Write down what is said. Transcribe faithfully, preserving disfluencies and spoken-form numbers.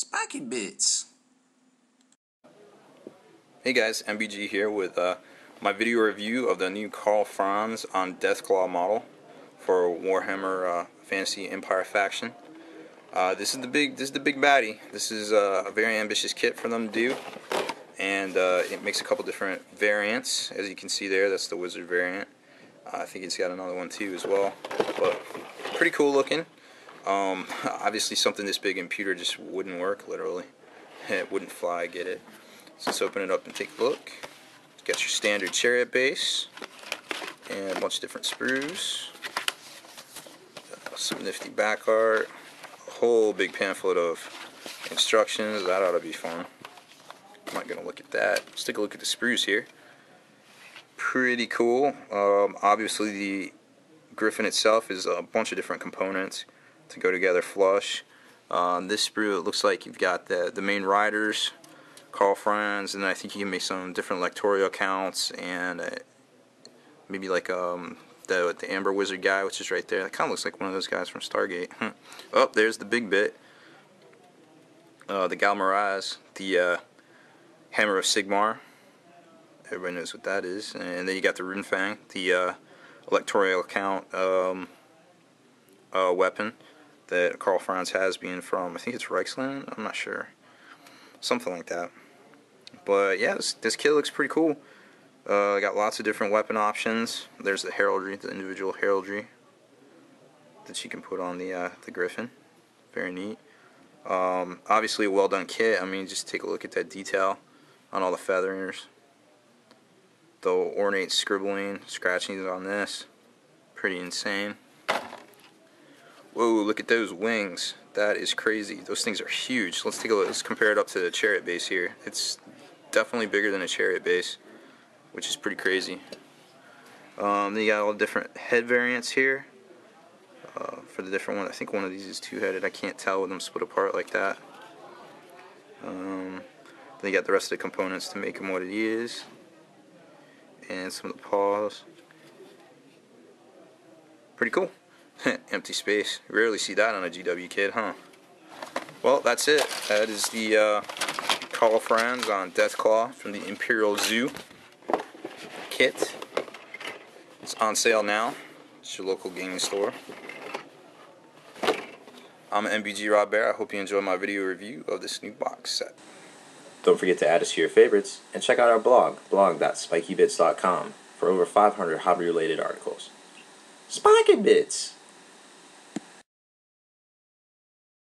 Spikey Bits. Hey guys, M B G here with uh, my video review of the new Karl Franz on Deathclaw model for Warhammer uh, Fantasy Empire faction. Uh, this is the big, this is the big baddie. This is uh, a very ambitious kit for them to do, and uh, it makes a couple different variants. As you can see there, that's the wizard variant. Uh, I think it's got another one too as well, but pretty cool looking. Um, obviously something this big in pewter just wouldn't work, literally. It wouldn't fly, get it. So let's open it up and take a look. It's got your standard chariot base, and a bunch of different sprues. Uh, some nifty back art. A whole big pamphlet of instructions. That ought to be fun. I'm not going to look at that. Let's take a look at the sprues here. Pretty cool. Um, obviously the griffin itself is a bunch of different components to go together flush. Um, this sprue, it looks like you've got the, the main riders, Karl Franz, and I think you can make some different lectorial counts, and uh, maybe like um, the, the Amber Wizard guy, which is right there. That kind of looks like one of those guys from Stargate. Oh, there's the big bit. Uh, the Galmaraz, the uh, Hammer of Sigmar. Everybody knows what that is. And then you got the Rune Fang, the uh, electorial count um, uh, weapon that Karl Franz has, being from, I think it's Reichsland, I'm not sure, something like that. But yeah, this, this kit looks pretty cool. Uh, got lots of different weapon options. There's the heraldry, the individual heraldry that you can put on the uh, the griffin. Very neat. Um, obviously a well done kit. I mean, just take a look at that detail on all the featherings. The ornate scribbling, scratchings on this, pretty insane. Whoa, look at those wings. That is crazy. Those things are huge. Let's take a look. Let's compare it up to the chariot base here. It's definitely bigger than a chariot base, which is pretty crazy. Um, then you got all the different head variants here. Uh, for the different one, I think one of these is two-headed. I can't tell with them split apart like that. Um, then you got the rest of the components to make them what it is. And some of the paws. Pretty cool. Empty space. Rarely see that on a G W kid, huh? Well, that's it. That is the uh, Karl Franz on Deathclaw from the Imperial Zoo kit. It's on sale now. It's your local gaming store. I'm M B G Rob Bear. I hope you enjoyed my video review of this new box set. Don't forget to add us to your favorites and check out our blog, blog dot spikey bits dot com, for over five hundred hobby-related articles. Spikey Bits!